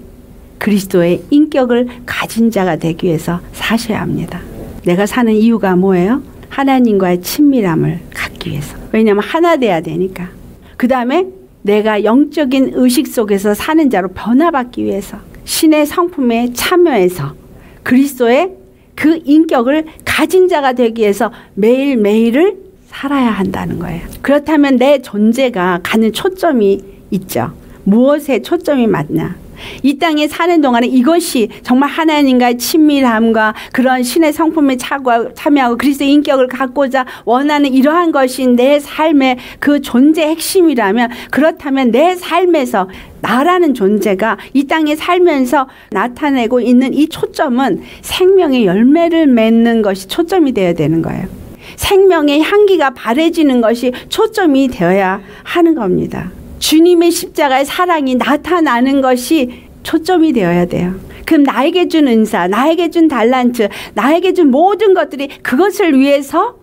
그리스도의 인격을 가진 자가 되기 위해서 사셔야 합니다. 내가 사는 이유가 뭐예요? 하나님과의 친밀함을 갖기 위해서. 왜냐하면 하나 돼야 되니까. 그 다음에 내가 영적인 의식 속에서 사는 자로 변화받기 위해서, 신의 성품에 참여해서 그리스도의 그 인격을 가진 자가 되기 위해서 매일매일을 살아야 한다는 거예요. 그렇다면 내 존재가 가는 초점이 있죠. 무엇에 초점이 맞냐? 이 땅에 사는 동안에 이것이 정말 하나님과의 친밀함과 그런 신의 성품에 참여하고 그리스도의 인격을 갖고자 원하는 이러한 것이 내 삶의 그 존재의 핵심이라면, 그렇다면 내 삶에서 나라는 존재가 이 땅에 살면서 나타내고 있는 이 초점은 생명의 열매를 맺는 것이 초점이 되어야 되는 거예요. 생명의 향기가 바래지는 것이 초점이 되어야 하는 겁니다. 주님의 십자가의 사랑이 나타나는 것이 초점이 되어야 돼요. 그럼 나에게 준 은사, 나에게 준 달란트, 나에게 준 모든 것들이 그것을 위해서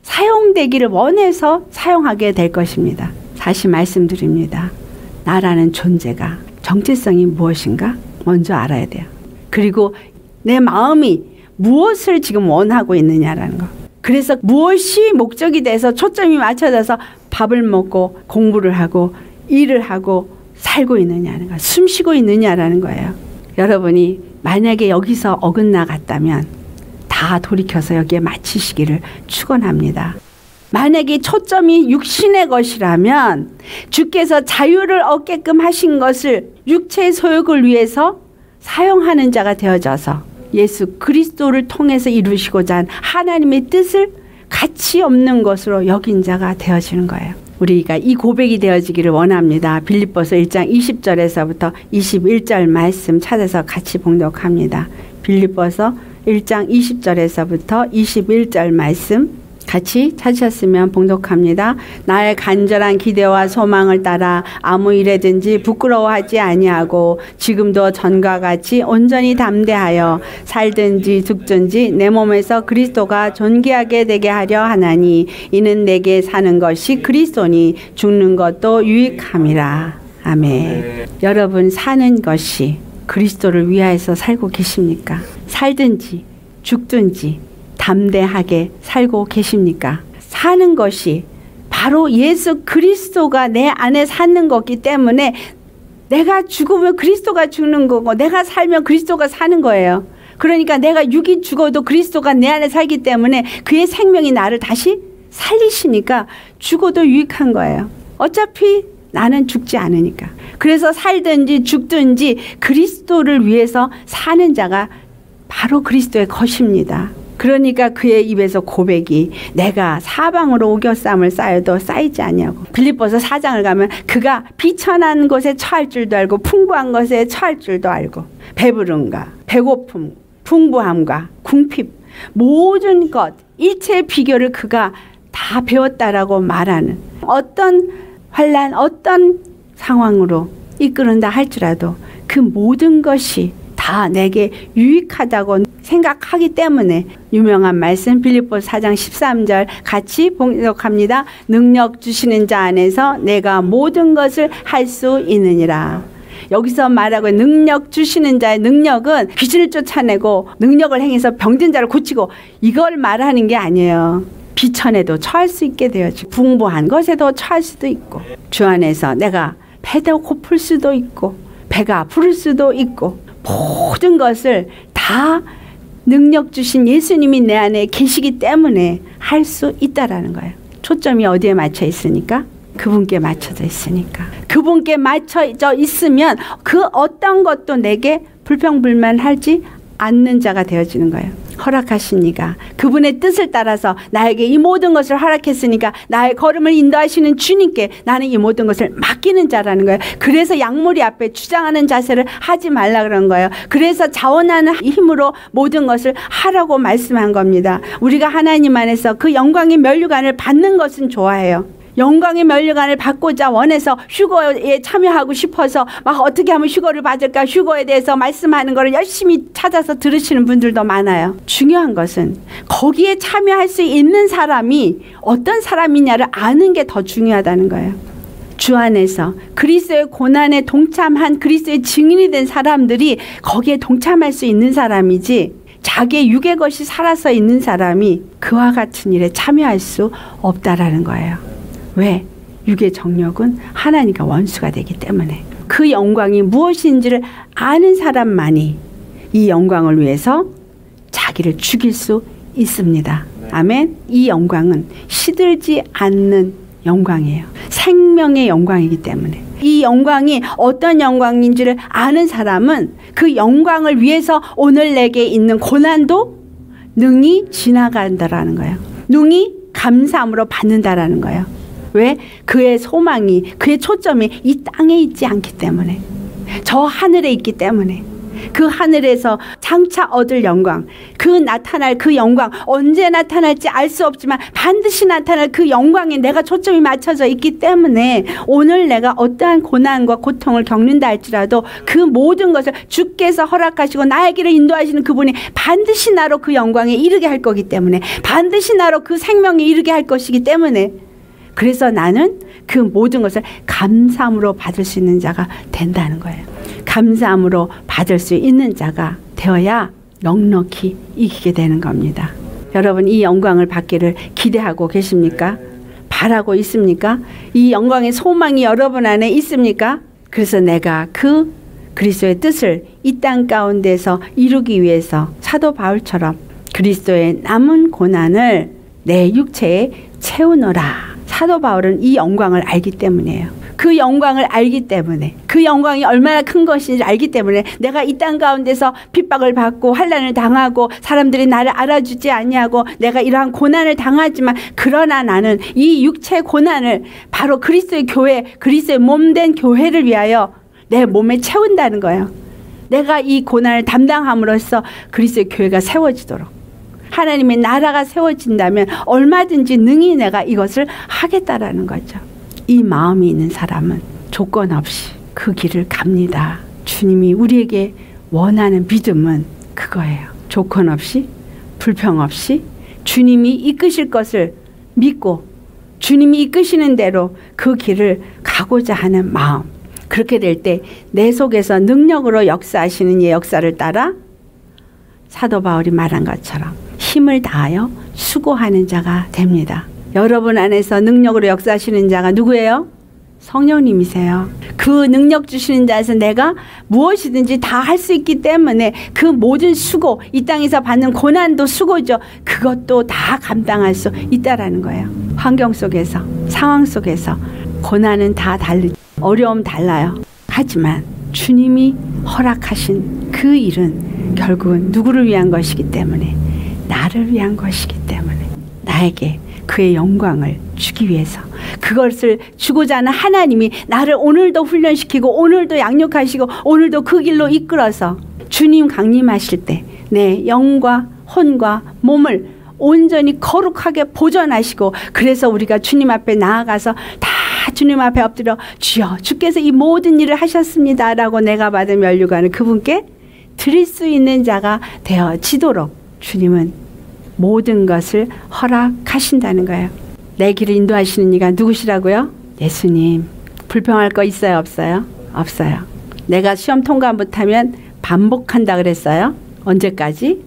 사용되기를 원해서 사용하게 될 것입니다. 다시 말씀드립니다. 나라는 존재가 정체성이 무엇인가 먼저 알아야 돼요. 그리고 내 마음이 무엇을 지금 원하고 있느냐라는 거. 그래서 무엇이 목적이 돼서 초점이 맞춰져서 밥을 먹고 공부를 하고 일을 하고 살고 있느냐는 거, 숨 쉬고 있느냐라는 거예요. 여러분이 만약에 여기서 어긋나갔다면 다 돌이켜서 여기에 맞추시기를 축원합니다. 만약에 초점이 육신의 것이라면 주께서 자유를 얻게끔 하신 것을 육체의 소욕을 위해서 사용하는 자가 되어져서 예수 그리스도를 통해서 이루시고자 한 하나님의 뜻을 가치 없는 것으로 여긴 자가 되어지는 거예요. 우리가 이 고백이 되어지기를 원합니다. 빌립보서 일 장 이십 절에서부터 이십일 절 말씀 찾아서 같이 봉독합니다. 빌립보서 일 장 이십 절에서부터 이십일 절 말씀 같이 찾으셨으면 봉독합니다. 나의 간절한 기대와 소망을 따라 아무 일에든지 부끄러워하지 아니하고 지금도 전과 같이 온전히 담대하여 살든지 죽든지 내 몸에서 그리스도가 존귀하게 되게 하려 하나니 이는 내게 사는 것이 그리스도니 죽는 것도 유익함이라. 아멘. 네. 여러분 사는 것이 그리스도를 위하여서 살고 계십니까? 살든지 죽든지 담대하게 살고 계십니까? 사는 것이 바로 예수 그리스도가 내 안에 사는 거기 때문에 내가 죽으면 그리스도가 죽는 거고 내가 살면 그리스도가 사는 거예요. 그러니까 내가 육이 죽어도 그리스도가 내 안에 살기 때문에 그의 생명이 나를 다시 살리시니까 죽어도 유익한 거예요. 어차피 나는 죽지 않으니까. 그래서 살든지 죽든지 그리스도를 위해서 사는 자가 바로 그리스도의 것입니다. 그러니까 그의 입에서 고백이 내가 사방으로 우겨쌈을 쌓여도 쌓이지 아니하고, 빌립보서 사 장을 가면 그가 비천한 것에 처할 줄도 알고 풍부한 것에 처할 줄도 알고 배부름과 배고픔, 풍부함과 궁핍 모든 것 일체의 비결을 그가 다 배웠다라고 말하는, 어떤 환란 어떤 상황으로 이끌는다 할지라도 그 모든 것이 다 내게 유익하다고 생각하기 때문에 유명한 말씀 빌립보서 사 장 십삼 절 같이 봉독합니다. 능력 주시는 자 안에서 내가 모든 것을 할 수 있느니라. 여기서 말하고 능력 주시는 자의 능력은 귀신을 쫓아내고 능력을 행해서 병든 자를 고치고 이걸 말하는 게 아니에요. 비천에도 처할 수 있게 되어지고 풍부한 것에도 처할 수도 있고 주 안에서 내가 배도 고플 수도 있고 배가 부를 수도 있고 모든 것을 다 능력 주신 예수님이 내 안에 계시기 때문에 할 수 있다라는 거예요. 초점이 어디에 맞춰 있으니까? 그분께 맞춰져 있으니까. 그분께 맞춰져 있으면 그 어떤 것도 내게 불평불만하지 않는 자가 되어지는 거예요. 허락하신 이가 그분의 뜻을 따라서 나에게 이 모든 것을 허락했으니까 나의 걸음을 인도하시는 주님께 나는 이 모든 것을 맡기는 자라는 거예요. 그래서 약물이 앞에 주장하는 자세를 하지 말라 그런 거예요. 그래서 자원하는 힘으로 모든 것을 하라고 말씀한 겁니다. 우리가 하나님 안에서 그 영광의 면류관을 받는 것은 좋아해요. 영광의 면류관을 받고자 원해서 휴거에 참여하고 싶어서 막 어떻게 하면 휴거를 받을까, 휴거에 대해서 말씀하는 거를 열심히 찾아서 들으시는 분들도 많아요. 중요한 것은 거기에 참여할 수 있는 사람이 어떤 사람이냐를 아는 게 더 중요하다는 거예요. 주 안에서 그리스도의 고난에 동참한 그리스도의 증인이 된 사람들이 거기에 동참할 수 있는 사람이지, 자기의 육의 것이 살아서 있는 사람이 그와 같은 일에 참여할 수 없다라는 거예요. 왜? 육의 정욕은 하나님과 원수가 되기 때문에 그 영광이 무엇인지를 아는 사람만이 이 영광을 위해서 자기를 죽일 수 있습니다. 아멘. 이 영광은 시들지 않는 영광이에요. 생명의 영광이기 때문에 이 영광이 어떤 영광인지를 아는 사람은 그 영광을 위해서 오늘 내게 있는 고난도 능히 지나간다라는 거예요. 능히 감사함으로 받는다라는 거예요. 왜? 그의 소망이, 그의 초점이 이 땅에 있지 않기 때문에, 저 하늘에 있기 때문에, 그 하늘에서 장차 얻을 영광, 그 나타날 그 영광, 언제 나타날지 알 수 없지만 반드시 나타날 그 영광에 내가 초점이 맞춰져 있기 때문에 오늘 내가 어떠한 고난과 고통을 겪는다 할지라도 그 모든 것을 주께서 허락하시고 나의 길을 인도하시는 그분이 반드시 나로 그 영광에 이르게 할 거기 때문에, 반드시 나로 그 생명에 이르게 할 것이기 때문에, 그래서 나는 그 모든 것을 감사함으로 받을 수 있는 자가 된다는 거예요. 감사함으로 받을 수 있는 자가 되어야 넉넉히 이기게 되는 겁니다. 여러분, 이 영광을 받기를 기대하고 계십니까? 바라고 있습니까? 이 영광의 소망이 여러분 안에 있습니까? 그래서 내가 그 그리스도의 뜻을 이 땅 가운데서 이루기 위해서 사도 바울처럼 그리스도의 남은 고난을 내 육체에 채우노라. 사도 바울은 이 영광을 알기 때문이에요. 그 영광을 알기 때문에, 그 영광이 얼마나 큰 것인지 알기 때문에 내가 이 땅 가운데서 핍박을 받고 환난을 당하고 사람들이 나를 알아주지 아니하고 내가 이러한 고난을 당하지만, 그러나 나는 이 육체 고난을 바로 그리스도의 교회, 그리스도의 몸된 교회를 위하여 내 몸에 채운다는 거예요. 내가 이 고난을 담당함으로써 그리스도의 교회가 세워지도록, 하나님의 나라가 세워진다면 얼마든지 능히 내가 이것을 하겠다라는 거죠. 이 마음이 있는 사람은 조건 없이 그 길을 갑니다. 주님이 우리에게 원하는 믿음은 그거예요. 조건 없이, 불평 없이 주님이 이끄실 것을 믿고 주님이 이끄시는 대로 그 길을 가고자 하는 마음. 그렇게 될 때 내 속에서 능력으로 역사하시는 이 역사를 따라 사도 바울이 말한 것처럼 힘을 다하여 수고하는 자가 됩니다. 여러분 안에서 능력으로 역사하시는 자가 누구예요? 성령님이세요. 그 능력 주시는 자에서 내가 무엇이든지 다 할 수 있기 때문에 그 모든 수고, 이 땅에서 받는 고난도 수고죠. 그것도 다 감당할 수 있다라는 거예요. 환경 속에서, 상황 속에서 고난은 다 다르죠. 어려움 달라요. 하지만 주님이 허락하신 그 일은 결국은 누구를 위한 것이기 때문에, 나를 위한 것이기 때문에, 나에게 그의 영광을 주기 위해서, 그것을 주고자 하는 하나님이 나를 오늘도 훈련시키고 오늘도 양육하시고 오늘도 그 길로 이끌어서 주님 강림하실 때 내 영과 혼과 몸을 온전히 거룩하게 보존하시고, 그래서 우리가 주님 앞에 나아가서 다 주님 앞에 엎드려 주여, 주께서 이 모든 일을 하셨습니다 라고 내가 받은 면류관을 그분께 드릴 수 있는 자가 되어지도록 주님은 모든 것을 허락하신다는 거예요. 내 길을 인도하시는 이가 누구시라고요? 예수님. 불평할 거 있어요, 없어요? 없어요. 내가 시험 통과 못하면 반복한다 그랬어요. 언제까지?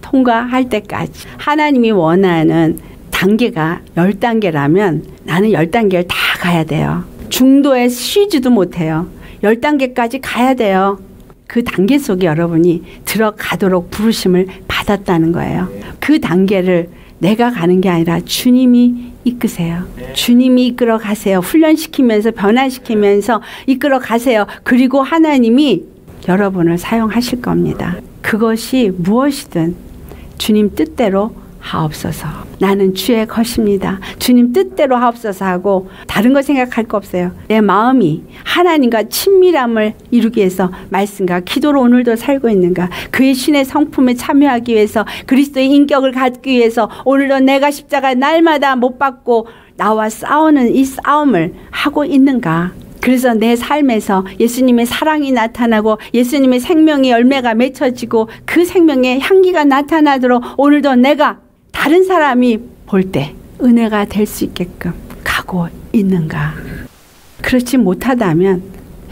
통과할 때까지. 하나님이 원하는 단계가 열 단계라면 나는 열 단계를 다 가야 돼요. 중도에 쉬지도 못해요. 열 단계까지 가야 돼요. 그 단계 속에 여러분이 들어가도록 부르심을 받았다는 거예요. 그 단계를 내가 가는 게 아니라 주님이 이끄세요. 주님이 이끌어 가세요. 훈련시키면서 변화시키면서 이끌어 가세요. 그리고 하나님이 여러분을 사용하실 겁니다. 그것이 무엇이든 주님 뜻대로 하옵소서. 나는 주의 것입니다. 주님 뜻대로 하옵소서 하고 다른 거 생각할 거 없어요. 내 마음이 하나님과 친밀함을 이루기 위해서 말씀과 기도로 오늘도 살고 있는가, 그의 신의 성품에 참여하기 위해서 그리스도의 인격을 갖기 위해서 오늘도 내가 십자가 날마다 못 받고 나와 싸우는 이 싸움을 하고 있는가. 그래서 내 삶에서 예수님의 사랑이 나타나고 예수님의 생명의 열매가 맺혀지고 그 생명의 향기가 나타나도록 오늘도 내가 다른 사람이 볼 때 은혜가 될 수 있게끔 가고 있는가. 그렇지 못하다면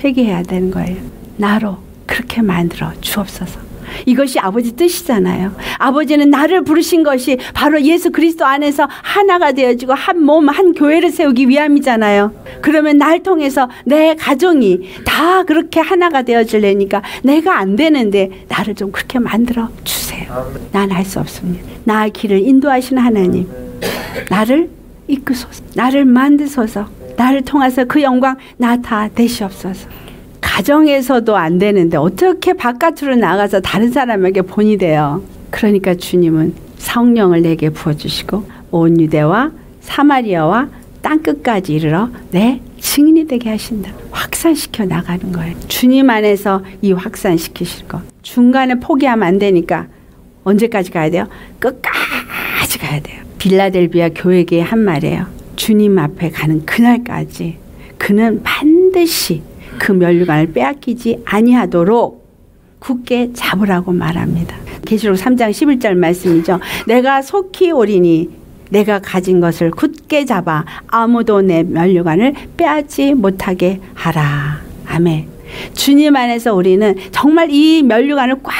회개해야 되는 거예요. 나로 그렇게 만들어 주옵소서. 이것이 아버지 뜻이잖아요. 아버지는 나를 부르신 것이 바로 예수 그리스도 안에서 하나가 되어지고 한 몸 한 교회를 세우기 위함이잖아요. 그러면 날 통해서 내 가정이 다 그렇게 하나가 되어지려니까 내가 안 되는데 나를 좀 그렇게 만들어 주세요. 난 할 수 없습니다. 나의 길을 인도하시는 하나님, 나를 이끄소서, 나를 만드소서, 나를 통해서 그 영광 나타내시옵소서. 가정에서도 안 되는데 어떻게 바깥으로 나가서 다른 사람에게 본이 돼요. 그러니까 주님은 성령을 내게 부어주시고 온 유대와 사마리아와 땅끝까지 이르러 내 증인이 되게 하신다. 확산시켜 나가는 거예요. 주님 안에서 이 확산시키실 거. 중간에 포기하면 안 되니까 언제까지 가야 돼요? 끝까지 가야 돼요. 빌라델비아 교회계의 한 말이에요. 주님 앞에 가는 그날까지 그는 반드시 그 면류관을 빼앗기지 아니하도록 굳게 잡으라고 말합니다. 계시록 삼 장 십일 절 말씀이죠. 내가 속히 오리니 내가 가진 것을 굳게 잡아 아무도 내 면류관을 빼앗지 못하게 하라. 아멘. 주님 안에서 우리는 정말 이 면류관을 꽉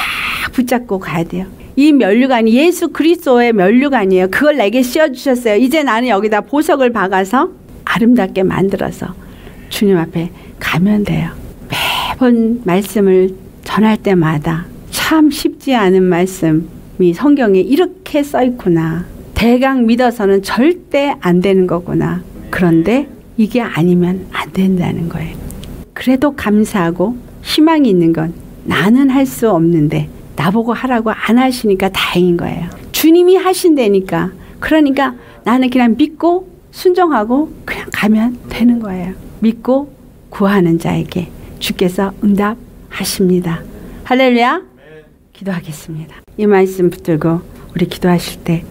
붙잡고 가야 돼요. 이 면류관이 예수 그리스도의 면류관이에요. 그걸 내게 씌워주셨어요. 이제 나는 여기다 보석을 박아서 아름답게 만들어서 주님 앞에 가면 돼요. 매번 말씀을 전할 때마다 참 쉽지 않은 말씀이 성경에 이렇게 써 있구나. 대강 믿어서는 절대 안 되는 거구나. 그런데 이게 아니면 안 된다는 거예요. 그래도 감사하고 희망이 있는 건 나는 할 수 없는데 나보고 하라고 안 하시니까 다행인 거예요. 주님이 하신다니까. 그러니까 나는 그냥 믿고 순종하고 그냥 가면 되는 거예요. 믿고 구하는 자에게 주께서 응답하십니다. 할렐루야. 기도하겠습니다. 이 말씀 붙들고 우리 기도하실 때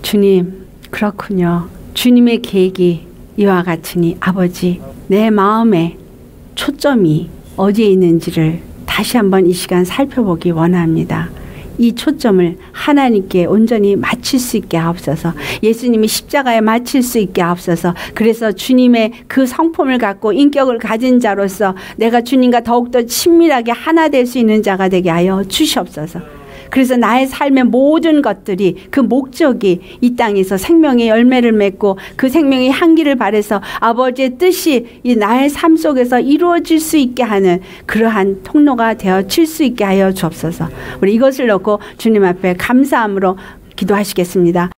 주님 그렇군요. 주님의 계획이 이와 같으니 아버지 내 마음에 초점이 어디에 있는지를 다시 한번 이 시간 살펴보기 원합니다. 이 초점을 하나님께 온전히 맞출 수 있게 하옵소서. 예수님이 십자가에 맞출 수 있게 하옵소서. 그래서 주님의 그 성품을 갖고 인격을 가진 자로서 내가 주님과 더욱더 친밀하게 하나 될 수 있는 자가 되게 하여 주시옵소서. 그래서 나의 삶의 모든 것들이 그 목적이 이 땅에서 생명의 열매를 맺고 그 생명의 향기를 발해서 아버지의 뜻이 이 나의 삶 속에서 이루어질 수 있게 하는 그러한 통로가 되어질 수 있게 하여 주옵소서. 우리 이것을 놓고 주님 앞에 감사함으로 기도하시겠습니다.